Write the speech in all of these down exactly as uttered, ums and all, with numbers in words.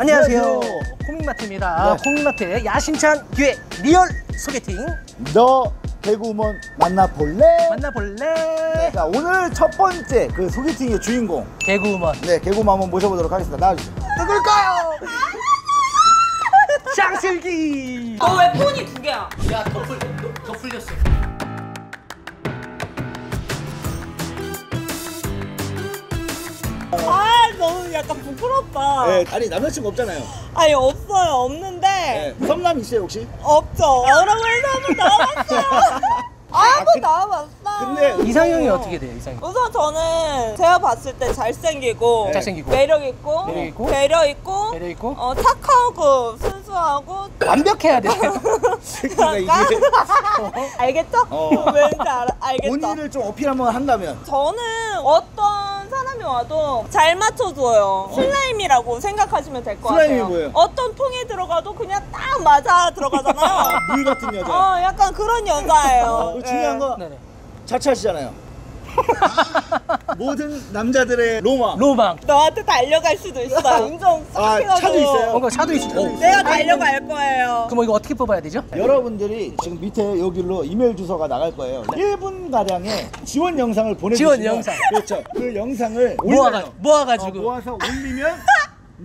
안녕하세요. 코믹마트입니다. 네. 코믹마트의 야심찬 기획 리얼 소개팅. 너 대구우먼 만나볼래? 만나볼래? 네, 자, 오늘 첫 번째 그 소개팅의 주인공. 대구우먼. 네, 대구우먼 한번 모셔보도록 하겠습니다. 나와주세요. 누굴까요? 장슬기. 너 왜 폰이 두 개야? 야, 더, 풀, 더 풀렸어. 아, 너무 약간 부끄럽다. 네, 아니 남자친구 없잖아요. 아니 없어요, 없는데. 네. 성남 있어요 혹시? 없죠. 나오라고 해서 한번 나와봤어요. 아, 한번 나와봤어. 근데 이상형이 어. 어떻게 돼요, 이상형? 우선 저는 제가 봤을 때 잘생기고, 네. 잘생기고, 매력 있고, 매력 있고, 배려 있고, 배려 있고, 어 착하고 순수하고. 완벽해야 돼. 그러니까 이게 어? 알겠죠? 어. 왠지 알아, 알겠죠? 본인을 좀 어필 한번 한다면? 저는 어떤 사람이 와도 잘 맞춰줘요. 슬라임이라고 생각하시면 될 것 같아요. 슬라임이 뭐예요? 어떤 통에 들어가도 그냥 딱 맞아 들어가잖아요. 물 같은 여자. 어, 약간 그런 여자예요. 어, 중요한 네. 거 네네. 자취하시잖아요. 모든 남자들의 로망. 로망. 너한테 달려갈 수도 있어. 운전 싹해가지고. 아, 차도 있어요. 뭔가 차도 있어요. 어, 내가 달려갈 거예요. 그럼 이거 어떻게 뽑아야 되죠? 여러분들이 지금 밑에 여기로 이메일 주소가 나갈 거예요. 네. 일 분 가량의 지원 영상을 보내주시면. 지원 영상. 그렇죠. 그 영상을 모아가 모아가지고 어, 모아서 올리면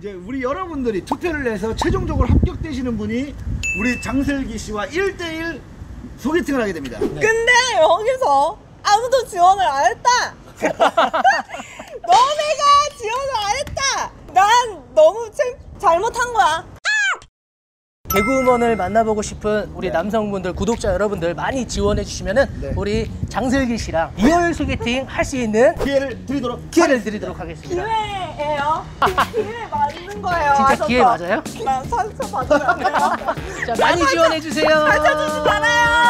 이제 우리 여러분들이 투표를 해서 최종적으로 합격되시는 분이 우리 장슬기 씨와 일 대 일 소개팅을 하게 됩니다. 네. 근데 여기서 아무도 지원을 안 했다. 너네가 지원을 안 했다. 난 너무 잘못한 거야. 개그우먼을 만나보고 싶은 우리 네. 남성분들, 구독자 여러분들 많이 지원해 주시면은 네. 우리 장슬기 씨랑 리얼 소개팅 할 수 있는 기회를 드리도록 기회를 드리도록 하겠습니다. 기회예요. 기회 맞는 거예요. 진짜 기회 맞아요? 난 상처 받으면 안 돼요. 자, 많이 지원해 주세요. 상처 주지 말아요.